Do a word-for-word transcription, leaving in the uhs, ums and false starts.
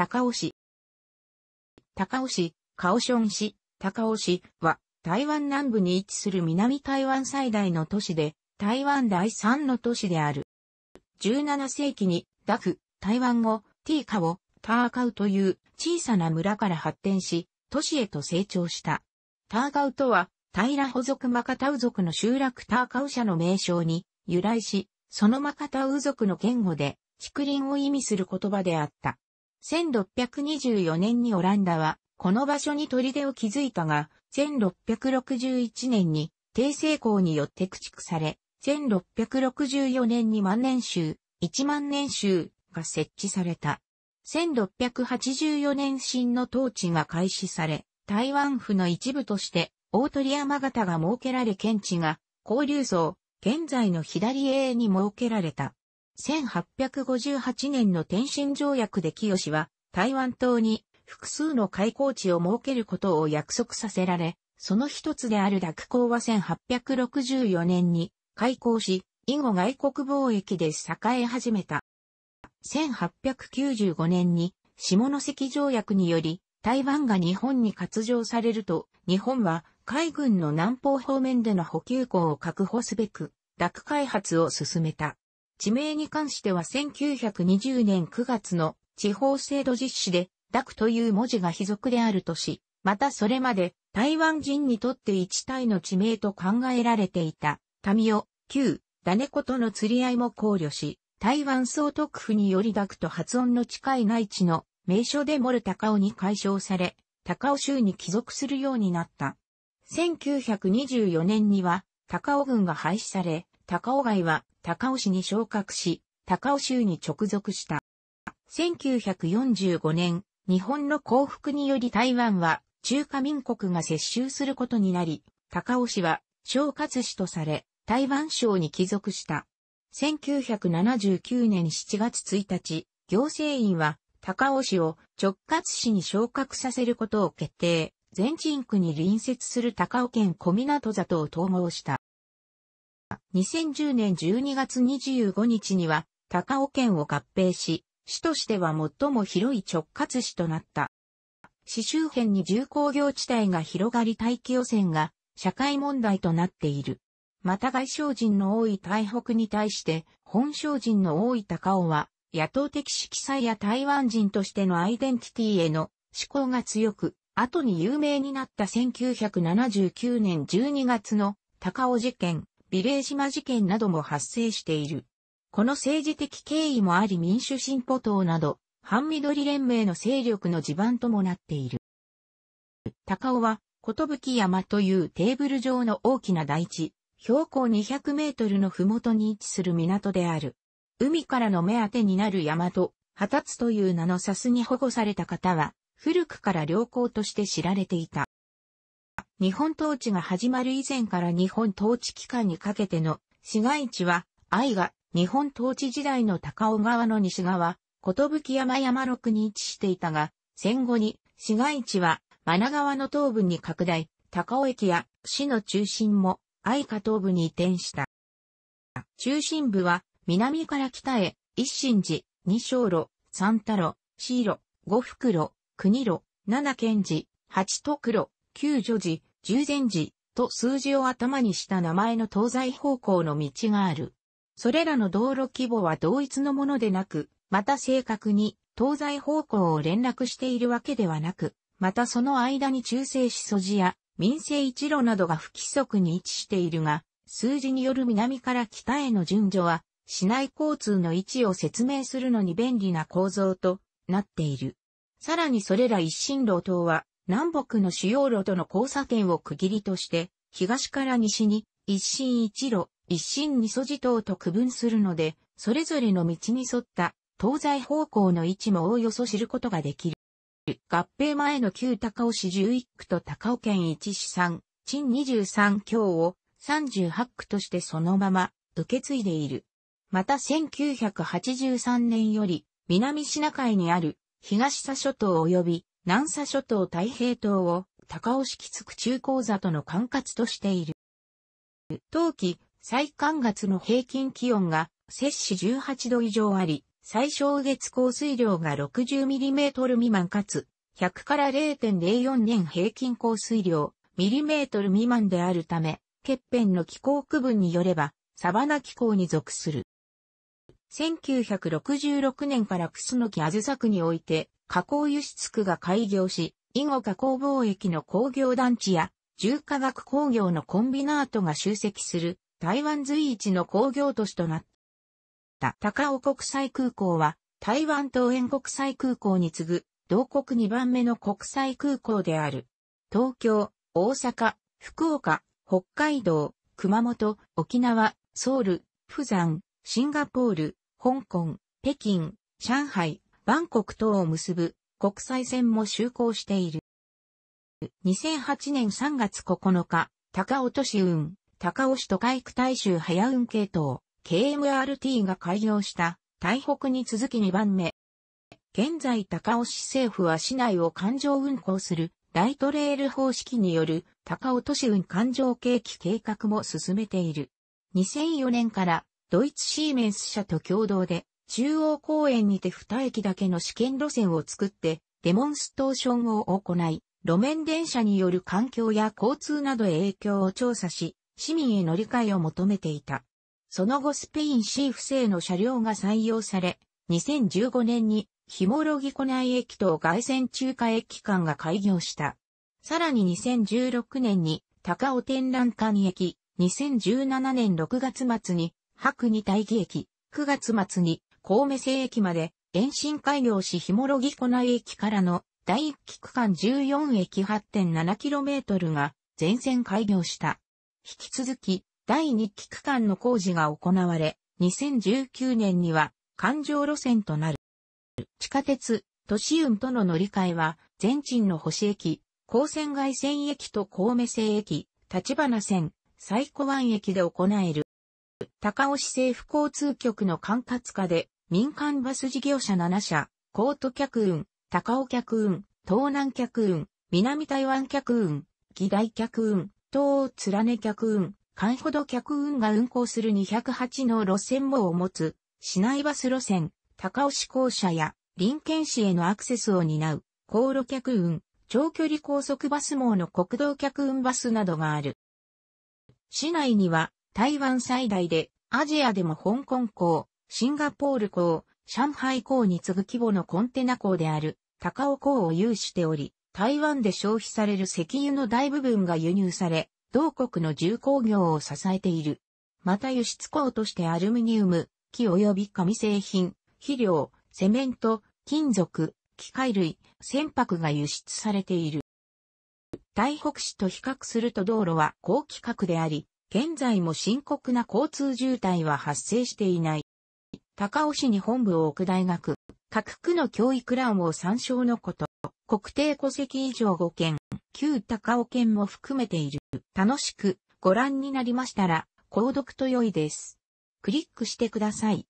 高雄市。高雄市、カオション市、高雄市は台湾南部に位置する南台湾最大の都市で、台湾第三の都市である。じゅうなな世紀に、ダク、台湾語、ティーカを、ターカウという小さな村から発展し、都市へと成長した。ターカウとは、平保族マカタウ族の集落ターカウ社の名称に由来し、そのマカタウ族の言語で、竹林を意味する言葉であった。せんろっぴゃくにじゅうよねんにオランダは、この場所に砦を築いたが、せんろっぴゃくろくじゅういちねんに、帝政公によって駆逐され、せんろっぴゃくろくじゅうよねんに万年衆、一万年衆が設置された。せんろっぴゃくはちじゅうよねん清の統治が開始され、台湾府の一部として、大鳥山形が設けられ県地が、交流層、現在の左営に設けられた。せんはっぴゃくごじゅうはちねんの天津条約で清は、台湾島に、複数の開港地を設けることを約束させられ、その一つである濁港はせんはっぴゃくろくじゅうよねんに開港し、以後外国貿易で栄え始めた。せんはっぴゃくきゅうじゅうごねんに下関条約により台湾が日本に割譲されると、日本は海軍の南方方面での補給港を確保すべく、濁開発を進めた。地名に関してはせんきゅうひゃくにじゅうねんくがつの地方制度実施で、濁という文字が卑俗であるとし、またそれまで台湾人にとって一体の地名と考えられていた、タミオ、旧、ダネコとの釣り合いも考慮し、台湾総督府により濁と発音の近い内地の名所でモル高雄に改称され、高雄州に帰属するようになった。せんきゅうひゃくにじゅうよねんには高雄郡が廃止され、高雄街は高雄市に昇格し、高雄州に直属した。せんきゅうひゃくよんじゅうごねん、日本の降伏により台湾は中華民国が接収することになり、高雄市は蒋介石とされ、台湾省に帰属した。せんきゅうひゃくななじゅうきゅうねんしちがつついたち、行政院は高雄市を直轄市に昇格させることを決定、全鎮区に隣接する高雄県小湊里を統合した。にせんじゅうねんじゅうにがつにじゅうごにちには高雄県を合併し、市としては最も広い直轄市となった。市周辺に重工業地帯が広がり大気汚染が社会問題となっている。また外省人の多い台北に対して本省人の多い高雄は野党的色彩や台湾人としてのアイデンティティへの思考が強く、後に有名になったせんきゅうひゃくななじゅうきゅうねんじゅうにがつの高雄事件、美麗島事件なども発生している。この政治的経緯もあり民主進歩党など、反緑連盟の勢力の地盤ともなっている。高雄は、寿山というテーブル状の大きな台地、標高にひゃくメートルの麓に位置する港である。海からの目当てになる山と、ハタツという名の砂州に保護された方は、古くから良港として知られていた。日本統治が始まる以前から日本統治期間にかけての市街地は、愛が、日本統治時代の高雄側の西側、寿山山麓に位置していたが、戦後に市街地は真名川の東部に拡大、高雄駅や市の中心も愛河東部に移転した。中心部は南から北へ、一心寺、二松路、三田路、四路、五福路、九二路、七賢寺、八徳路、九女寺、十善寺と数字を頭にした名前の東西方向の道がある。それらの道路規模は同一のものでなく、また正確に東西方向を連絡しているわけではなく、またその間に中正四十字や民生一路などが不規則に位置しているが、数字による南から北への順序は、市内交通の位置を説明するのに便利な構造となっている。さらにそれら一心路等は、南北の主要路との交差点を区切りとして、東から西に一心一路、一心二素地等と区分するので、それぞれの道に沿った東西方向の位置もおおよそ知ることができる。合併前の旧高雄市じゅういっくと高雄県いちしさん、鎮にじゅうさんきょうをさんじゅうはちくとしてそのまま受け継いでいる。またせんきゅうひゃくはちじゅうさんねんより南シナ海にある東沙諸島及び南沙諸島太平島を高雄市築中鉱座との管轄としている。冬季最寒月の平均気温が摂氏じゅうはちど以上あり、最小月降水量が ろくじゅうミリメートル 未満かつ、ひゃくから れいてんれいよん 年平均降水量、ミリメートル 未満であるため、ケッペンの気候区分によれば、サバナ気候に属する。せんきゅうひゃくろくじゅうろくねんから楠木あずさ区において、加工輸出区が開業し、以後加工貿易の工業団地や、重化学工業のコンビナートが集積する、台湾随一の工業都市となった。高雄国際空港は、台湾桃園国際空港に次ぐ、同国にばんめの国際空港である。東京、大阪、福岡、北海道、熊本、沖縄、ソウル、釜山、シンガポール、香港、北京、上海、バンコク等を結ぶ国際線も就航している。にせんはちねんさんがつここのか、高雄都市運、高雄市都会区大衆早運系統、ケーエムアールティー が開業した台北に続きにばんめ。現在高雄市政府は市内を環状運行するライトレール方式による高雄都市運環状景気計画も進めている。にせんよねんからドイツシーメンス社と共同で中央公園にてにえきだけの試験路線を作ってデモンストーションを行い、路面電車による環境や交通などへ影響を調査し、市民への理解を求めていた。その後スペイン シー 不正の車両が採用され、にせんじゅうごねんに紐呂湖内駅と外線中華駅間が開業した。さらににせんじゅうろくねんに高尾展覧館駅、にせんじゅうななねんろくがつ末に白二大木駅、くがつ末に神戸西駅まで延伸開業し紐呂湖内駅からの第一期区間じゅうよんえき はちてんななキロメートル が全線開業した。引き続き第二期区間の工事が行われ、にせんじゅうきゅうねんには環状路線となる。地下鉄、都市運との乗り換えは、全鎮の星駅、高線外線駅と神戸西駅、立花線、西湖湾駅で行える。高雄市政府交通局の管轄下で、民間バス事業者ななしゃ、江都客運、高雄客運、東南客運、南台湾客運、義大客運、東欧連根客運、関保土客運が運行するにひゃくはちの路線網を持つ、市内バス路線、高雄市公社や林県市へのアクセスを担う、高路客運、長距離高速バス網の国道客運バスなどがある。市内には台湾最大でアジアでも香港港、シンガポール港、上海港に次ぐ規模のコンテナ港である高雄港を有しており、台湾で消費される石油の大部分が輸入され、同国の重工業を支えている。また輸出港としてアルミニウム、木及び紙製品、肥料、セメント、金属、機械類、船舶が輸出されている。台北市と比較すると道路は高規格であり、現在も深刻な交通渋滞は発生していない。高雄市に本部を置く大学、各区の教育欄を参照のこと、国定戸籍以上ごけん、旧高雄県も含めている。楽しくご覧になりましたら、購読と良いです。クリックしてください。